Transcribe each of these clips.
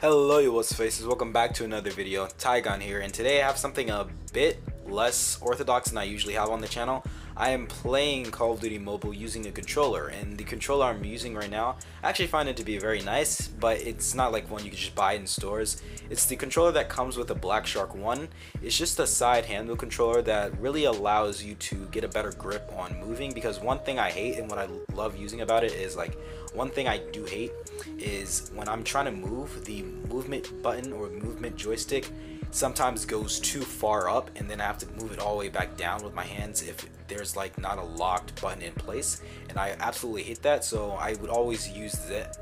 Hello you what's faces, welcome back to another video. Tygon here, and today I have something a bit less orthodox than I usually have on the channel. I am playing Call of Duty Mobile using a controller, and the controller I'm using right now, I actually find it to be very nice, but it's not like one you can just buy in stores. It's the controller that comes with the Black Shark One. It's just a side handle controller that really allows you to get a better grip on moving, because one thing I hate and what I love using about it is, like, one thing I do hate is when I'm trying to move, the movement button or movement joystick sometimes goes too far up, and then I have to move it all the way back down with my hands if there's like not a locked button in place, and I absolutely hate that. So I would always use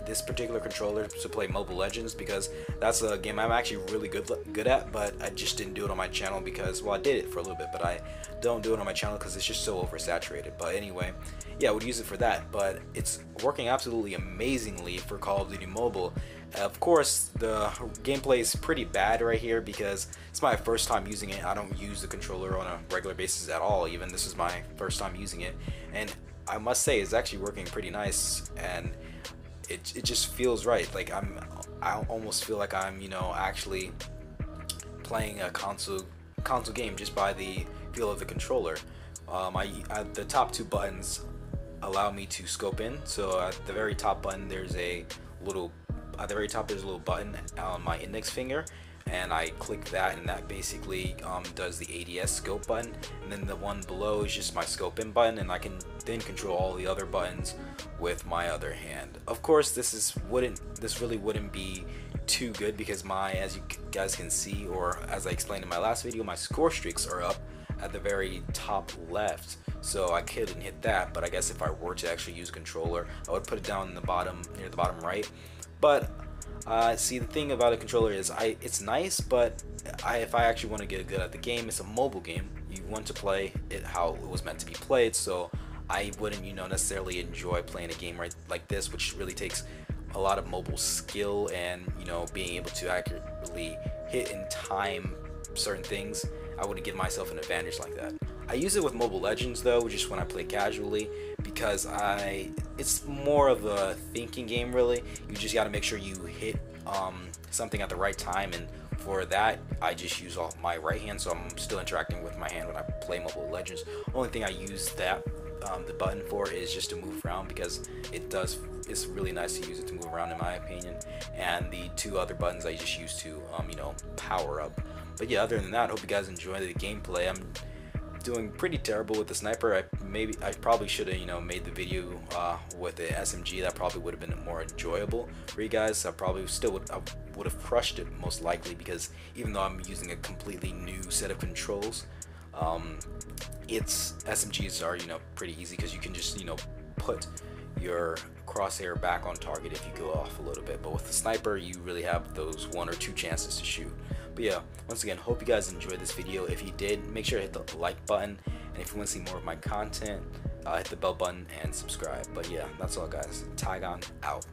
this particular controller to play Mobile Legends, because that's a game I'm actually really good at, but I just didn't do it on my channel because, well, I did it for a little bit, but I don't do it on my channel because it's just so oversaturated. But anyway, yeah, I would use it for that, but it's working absolutely amazingly for Call of Duty Mobile. Of course, the gameplay is pretty bad right here because it's my first time using it. I don't use the controller on a regular basis at all, even this is my first time using it, and I must say it's actually working pretty nice, and it just feels right. Like I almost feel like I'm, you know, actually playing a console game just by the feel of the controller. The top two buttons allow me to scope in, so at the very top button there's a little button on my index finger, and I click that, and that basically does the ADS scope button, and then the one below is just my scope in button, and I can then control all the other buttons with my other hand. Of course, this really wouldn't be too good because as you guys can see, or as I explained in my last video, my score streaks are up at the very top left, so I couldn't hit that. But I guess if I were to actually use a controller, I would put it down in the bottom, near the bottom right. But see, the thing about a controller is it's nice, but if I actually want to get good at the game, it's a mobile game, you want to play it how it was meant to be played, so I wouldn't, you know, necessarily enjoy playing a game like this, which really takes a lot of mobile skill and, you know, being able to accurately hit and time certain things. I wouldn't give myself an advantage like that. I use it with Mobile Legends though, just when I play casually, because it's more of a thinking game really. You just got to make sure you hit something at the right time, and for that I just use all my right hand, so I'm still interacting with my hand when I play Mobile Legends. Only thing I use that the button for is just to move around, because it's really nice to use it to move around in my opinion, and the two other buttons I just use to you know, power up. But yeah, other than that, I hope you guys enjoy the gameplay. I'm doing pretty terrible with the sniper. I probably should have, you know, made the video with the SMG. That probably would have been more enjoyable for you guys. I probably still would have crushed it most likely, because even though I'm using a completely new set of controls, its SMGs are, you know, pretty easy because you can just, you know, put your crosshair back on target if you go off a little bit. But with the sniper, you really have those one or two chances to shoot. But yeah, once again, hope you guys enjoyed this video. If you did, make sure to hit the like button, and if you want to see more of my content, hit the bell button and subscribe. But yeah, that's all guys. Tygon out.